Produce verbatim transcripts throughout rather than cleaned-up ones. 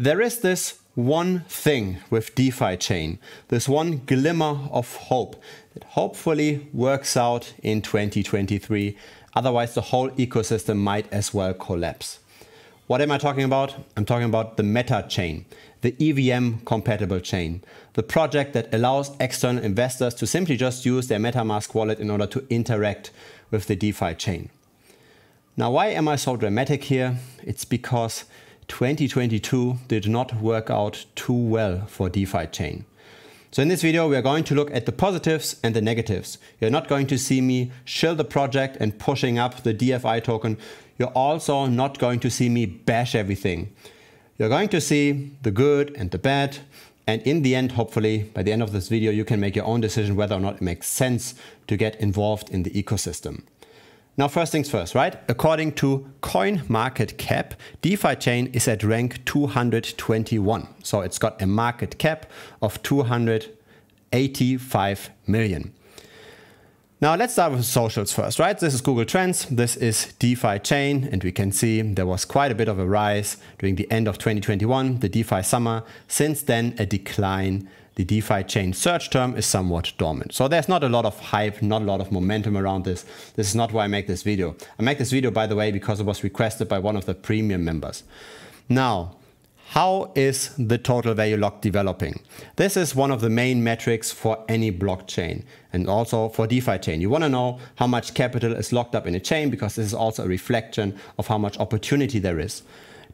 There is this one thing with DeFi Chain, this one glimmer of hope that hopefully works out in twenty twenty-three. Otherwise, the whole ecosystem might as well collapse. What am I talking about? I'm talking about the Meta chain, the E V M compatible chain, the project that allows external investors to simply just use their MetaMask wallet in order to interact with the DeFi chain. Now, why am I so dramatic here? It's because twenty twenty-two did not work out too well for DeFi chain. So in this video, we are going to look at the positives and the negatives. You're not going to see me shill the project and pushing up the D F I token. You're also not going to see me bash everything. You're going to see the good and the bad. And in the end, hopefully, by the end of this video, you can make your own decision whether or not it makes sense to get involved in the ecosystem. Now, first things first, right? According to CoinMarketCap, DeFi Chain is at rank two hundred twenty-one. So it's got a market cap of two hundred eighty-five million. Now, let's start with socials first, right? This is Google Trends. This is DeFi Chain. And we can see there was quite a bit of a rise during the end of twenty twenty-one, the DeFi summer. Since then, a decline. The DeFi chain search term is somewhat dormant. So there's not a lot of hype, not a lot of momentum around this. This is not why I make this video. I make this video, by the way, because it was requested by one of the premium members. Now, how is the total value locked developing? This is one of the main metrics for any blockchain and also for DeFi chain. You want to know how much capital is locked up in a chain because this is also a reflection of how much opportunity there is.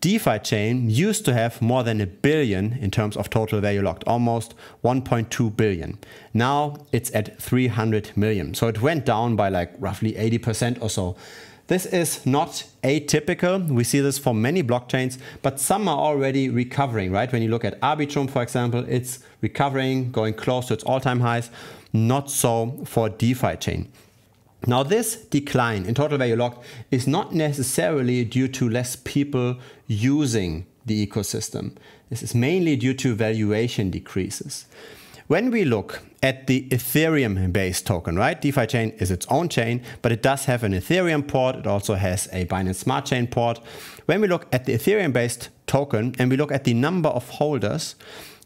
DeFi chain used to have more than a billion in terms of total value locked, almost one point two billion. Now it's at three hundred million. So it went down by like roughly eighty percent or so. This is not atypical. We see this for many blockchains, but some are already recovering, right? When you look at Arbitrum, for example, it's recovering, going close to its all-time highs. Not so for DeFi chain. Now, this decline in total value locked is not necessarily due to less people using the ecosystem. This is mainly due to valuation decreases. When we look at the Ethereum-based token, right? DeFi Chain is its own chain, but it does have an Ethereum port. It also has a Binance Smart Chain port. When we look at the Ethereum-based token and we look at the number of holders,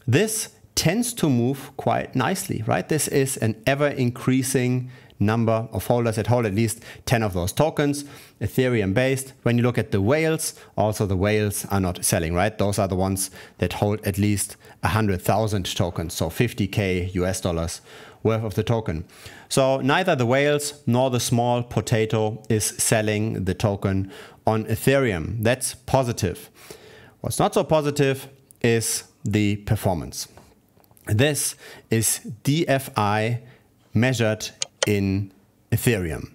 this tends to move quite nicely, right? This is an ever-increasing number of holders that hold at least ten of those tokens, Ethereum based. When you look at the whales, also the whales are not selling, right? Those are the ones that hold at least one hundred thousand tokens, so fifty K U S dollars worth of the token. So neither the whales nor the small potato is selling the token on Ethereum. That's positive. What's not so positive is the performance. This is D F I measured in Ethereum.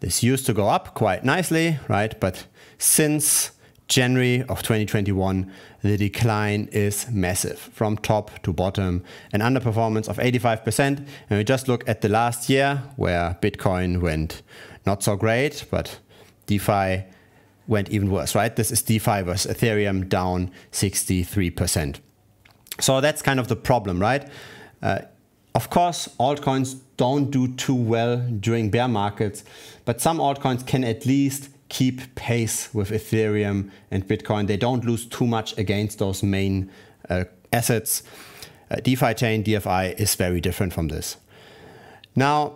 This used to go up quite nicely, right? But since January of twenty twenty-one, the decline is massive from top to bottom, an underperformance of eighty-five percent. And we just look at the last year where Bitcoin went not so great, but DeFi went even worse, right? This is DeFi versus Ethereum, down sixty-three percent. So that's kind of the problem, right? Uh, Of course, altcoins don't do too well during bear markets, but some altcoins can at least keep pace with Ethereum and Bitcoin. They don't lose too much against those main uh, assets. Uh, DeFi Chain, D F I, is very different from this. Now,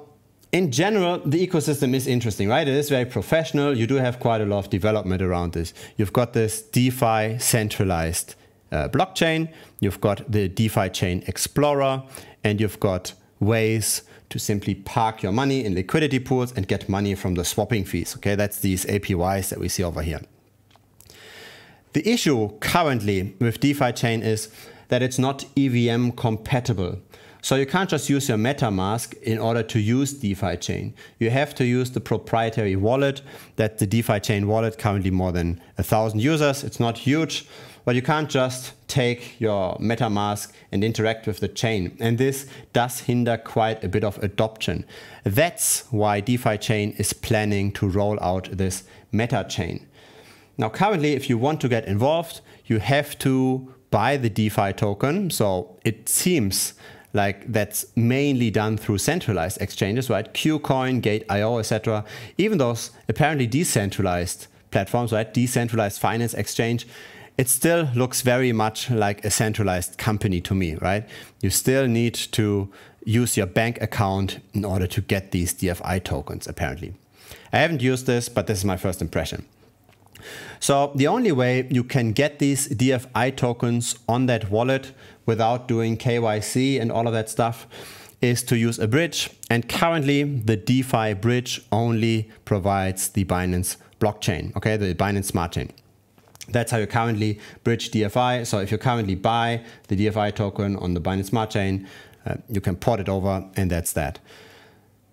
in general, the ecosystem is interesting, right? It is very professional. You do have quite a lot of development around this. You've got this DeFi centralized Uh, blockchain, you've got the DeFi Chain Explorer, and you've got ways to simply park your money in liquidity pools and get money from the swapping fees. Okay, that's these A P Ys that we see over here. The issue currently with DeFi Chain is that it's not E V M compatible. So you can't just use your MetaMask in order to use DeFi Chain. You have to use the proprietary wallet, that the DeFi Chain wallet, currently more than a thousand users. It's not huge. But you can't just take your MetaMask and interact with the chain. And this does hinder quite a bit of adoption. That's why DeFi Chain is planning to roll out this Meta chain. Now, currently, if you want to get involved, you have to buy the DeFi token. So it seems like that's mainly done through centralized exchanges, right? Qcoin, Gate dot I O, et cetera. Even those apparently decentralized platforms, right? Decentralized finance exchange. it still looks very much like a centralized company to me, right? You still need to use your bank account in order to get these D F I tokens, apparently. I haven't used this, but this is my first impression. So the only way you can get these D F I tokens on that wallet without doing K Y C and all of that stuff is to use a bridge. And currently the DeFi bridge only provides the Binance blockchain, okay, the Binance Smart Chain. That's how you currently bridge D F I. So if you currently buy the D F I token on the Binance Smart Chain, uh, you can port it over and that's that.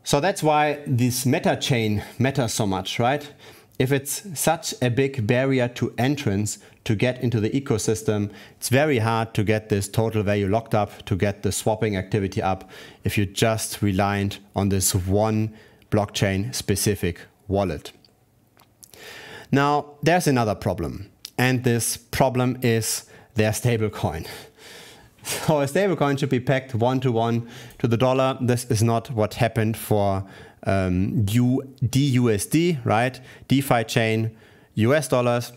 So that's why this Meta chain matters so much, right? If it's such a big barrier to entrance to get into the ecosystem, it's very hard to get this total value locked up, to get the swapping activity up, if you're just reliant on this one blockchain specific wallet. Now, there's another problem, and this problem is their stablecoin. So a stablecoin should be pegged one-to-one to the dollar. This is not what happened for um, D U S D, right? DeFi chain, U S dollars.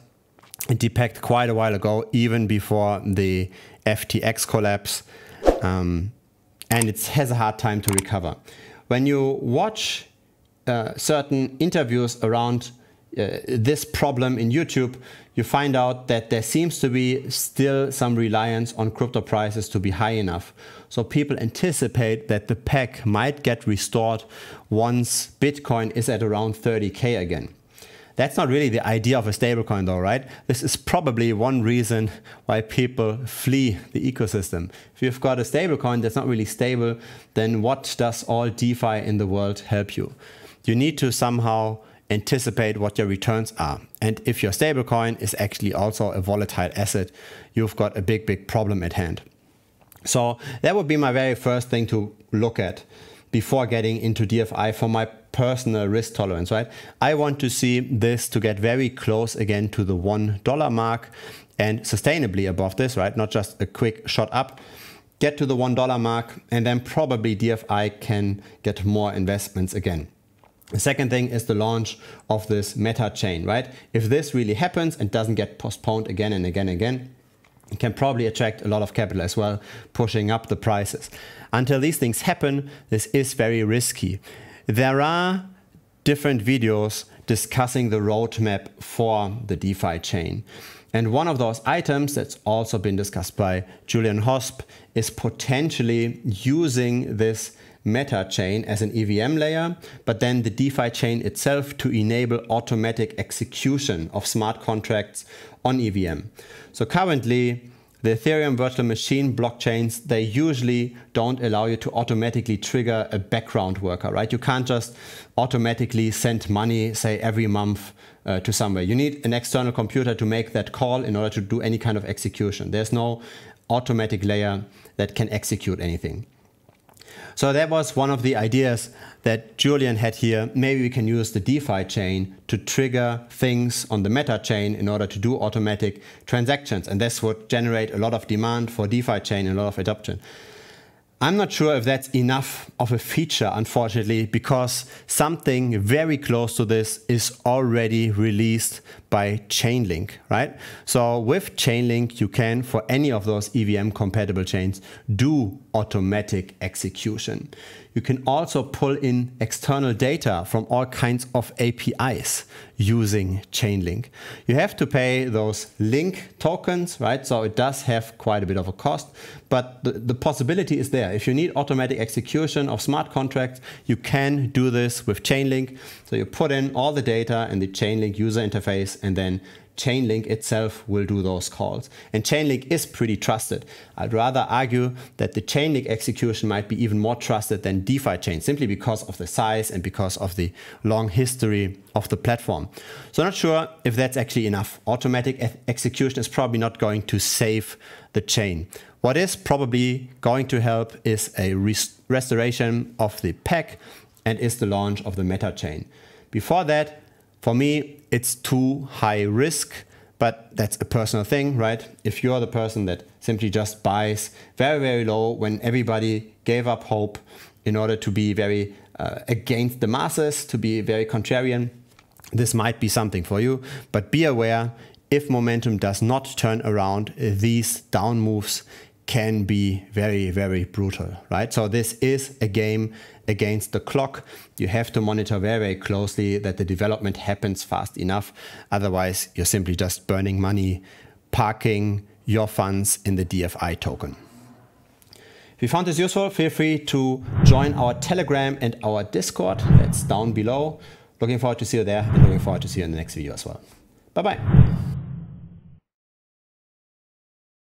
It depegged quite a while ago, even before the F T X collapse. Um, and it has a hard time to recover. When you watch uh, certain interviews around Uh, this problem in YouTube, you find out that there seems to be still some reliance on crypto prices to be high enough. So people anticipate that the peg might get restored once Bitcoin is at around thirty K again. That's not really the idea of a stablecoin though, right? This is probably one reason why people flee the ecosystem. If you've got a stablecoin that's not really stable, then what does all DeFi in the world help you? You need to somehow anticipate what your returns are. And if your stablecoin is actually also a volatile asset, you've got a big, big problem at hand. So that would be my very first thing to look at before getting into D F I for my personal risk tolerance, right? I want to see this to get very close again to the one dollar mark and sustainably above this, right? Not just a quick shot up. Get to the one dollar mark, and then probably D F I can get more investments again. The second thing is the launch of this Meta chain, right? If this really happens and doesn't get postponed again and again and again, it can probably attract a lot of capital as well, pushing up the prices. Until these things happen, this is very risky. There are different videos discussing the roadmap for the DeFi chain. And one of those items that's also been discussed by Julian Hosp is potentially using this Meta chain as an E V M layer, but then the DeFi chain itself to enable automatic execution of smart contracts on E V M. So currently, the Ethereum Virtual Machine blockchains, they usually don't allow you to automatically trigger a background worker, right? You can't just automatically send money, say, every month uh, to somewhere. You need an external computer to make that call in order to do any kind of execution. There's no automatic layer that can execute anything. So that was one of the ideas that Julian had here. Maybe we can use the DeFi chain to trigger things on the Meta chain in order to do automatic transactions. And this would generate a lot of demand for DeFi chain and a lot of adoption. I'm not sure if that's enough of a feature, unfortunately, because something very close to this is already released by Chainlink, right? So with Chainlink, you can, for any of those E V M compatible chains, do automatic execution. You can also pull in external data from all kinds of A P Is using Chainlink. You have to pay those link tokens, right? So it does have quite a bit of a cost, but the, the possibility is there. If you need automatic execution of smart contracts, you can do this with Chainlink. So you put in all the data and the Chainlink user interface, and then Chainlink itself will do those calls. And Chainlink is pretty trusted. I'd rather argue that the Chainlink execution might be even more trusted than DeFi chain, simply because of the size and because of the long history of the platform. So I'm not sure if that's actually enough. Automatic execution is probably not going to save the chain. What is probably going to help is a rest restoration of the peg, and is the launch of the Meta chain. Before that, for me, it's too high risk, but that's a personal thing, right? If you're the person that simply just buys very, very low when everybody gave up hope in order to be very uh, against the masses, to be very contrarian, this might be something for you. But be aware, if momentum does not turn around, these down moves can be very, very brutal, right? So this is a game against the clock. You have to monitor very, very closely that the development happens fast enough. Otherwise, you're simply just burning money, parking your funds in the D F I token. If you found this useful, feel free to join our Telegram and our Discord. That's down below. Looking forward to see you there, and looking forward to see you in the next video as well. Bye-bye.